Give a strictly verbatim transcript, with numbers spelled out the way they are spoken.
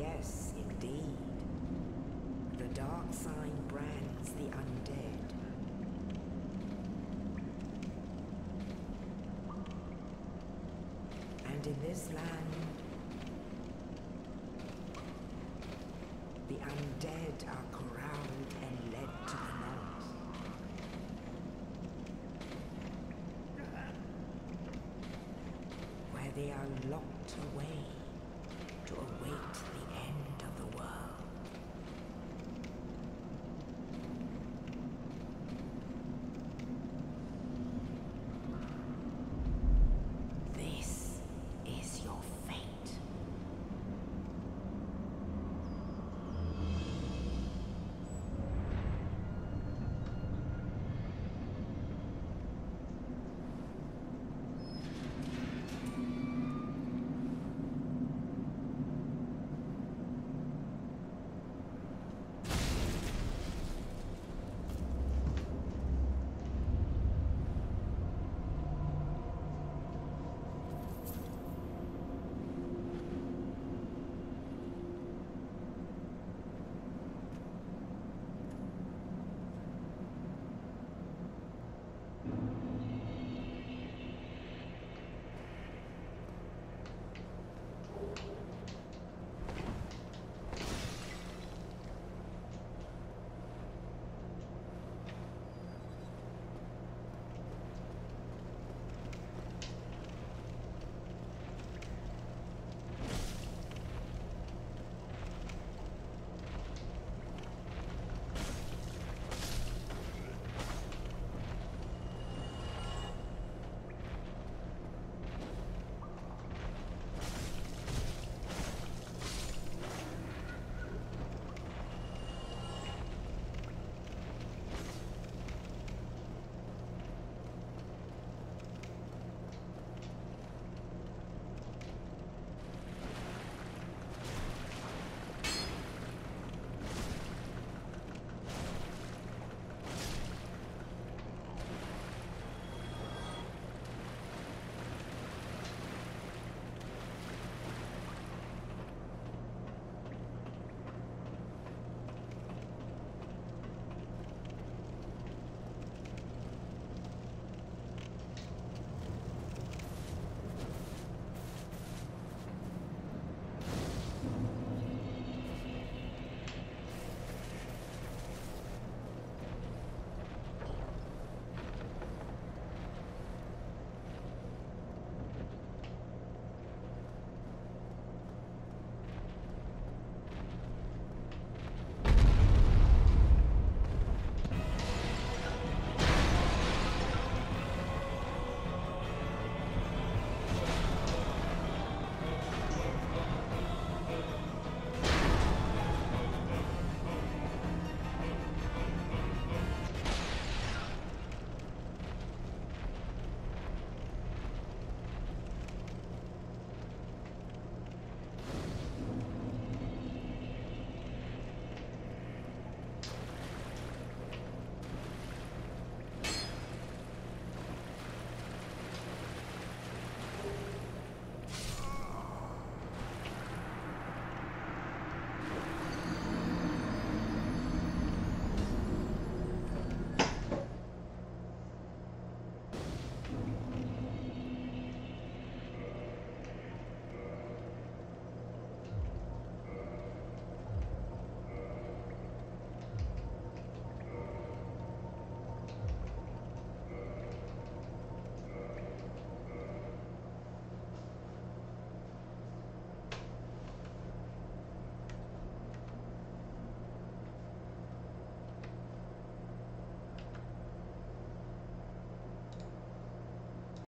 Yes, indeed. The dark sign brands the undead. And in this land, the undead are corralled and led to the north. They are locked away to await the end of the world. This is your fate. Thank you.